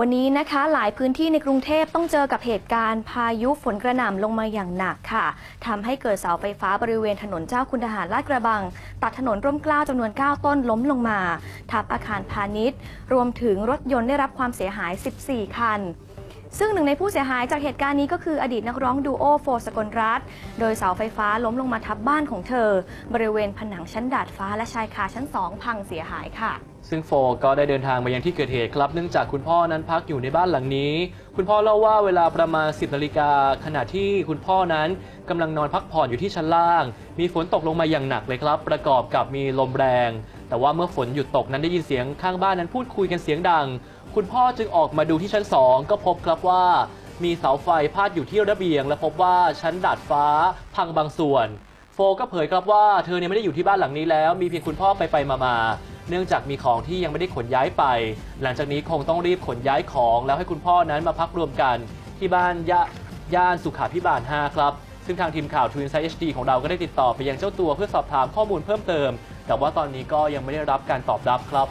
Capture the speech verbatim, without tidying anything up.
วันนี้นะคะหลายพื้นที่ในกรุงเทพต้องเจอกับเหตุการณ์พายุฝนกระหน่ำลงมาอย่างหนักค่ะทำให้เกิดเสาไฟฟ้าบริเวณถนนเจ้าคุณทหารลาดกระบังตัดถนนร่มเกล้าจำนวนเก้าต้นล้มลงมาทับอาคารพาณิชย์รวมถึงรถยนต์ได้รับความเสียหายสิบสี่คันซึ่งหนึ่งในผู้เสียหายจากเหตุการณ์นี้ก็คืออดีตนักร้องดูโอโฟสกลรัตน์โดยเสาไฟฟ้าล้มลงมาทับบ้านของเธอบริเวณผนังชั้นดาดฟ้าและชายคาชั้นสองพังเสียหายค่ะซึ่งโฟก็ได้เดินทางมายังที่เกิดเหตุครับเนื่องจากคุณพ่อนั้นพักอยู่ในบ้านหลังนี้คุณพ่อเล่าว่าเวลาประมาณสิบนาฬิกาขณะที่คุณพ่อนั้นกำลังนอนพักผ่อนอยู่ที่ชั้นล่างมีฝนตกลงมาอย่างหนักเลยครับประกอบกับมีลมแรงแต่ว่าเมื่อฝนหยุดตกนั้นได้ยินเสียงข้างบ้านนั้นพูดคุยกันเสียงดังคุณพ่อจึงออกมาดูที่ชั้นสองก็พบครับว่ามีเสาไฟพาดอยู่ที่ระเบียงและพบว่าชั้นดาดฟ้าพังบางส่วนโฟก็เผยครับว่าเธอเนี่ยไม่ได้อยู่ที่บ้านหลังนี้แล้วมีเพียงคุณพ่อไปไปมามาเนื่องจากมีของที่ยังไม่ได้ขนย้ายไปหลังจากนี้คงต้องรีบขนย้ายของแล้วให้คุณพ่อนั้นมาพักรวมกันที่บ้านย่านสุขาภิบาลห้าครับซึ่งทางทีมข่าว Twinside เอช ดี ของเราก็ได้ติดต่อไปยังเจ้าตัวเพื่อสอบถามข้อมูลเพิ่มเติมแต่ว่าตอนนี้ก็ยังไม่ได้รับการตอบรับครับ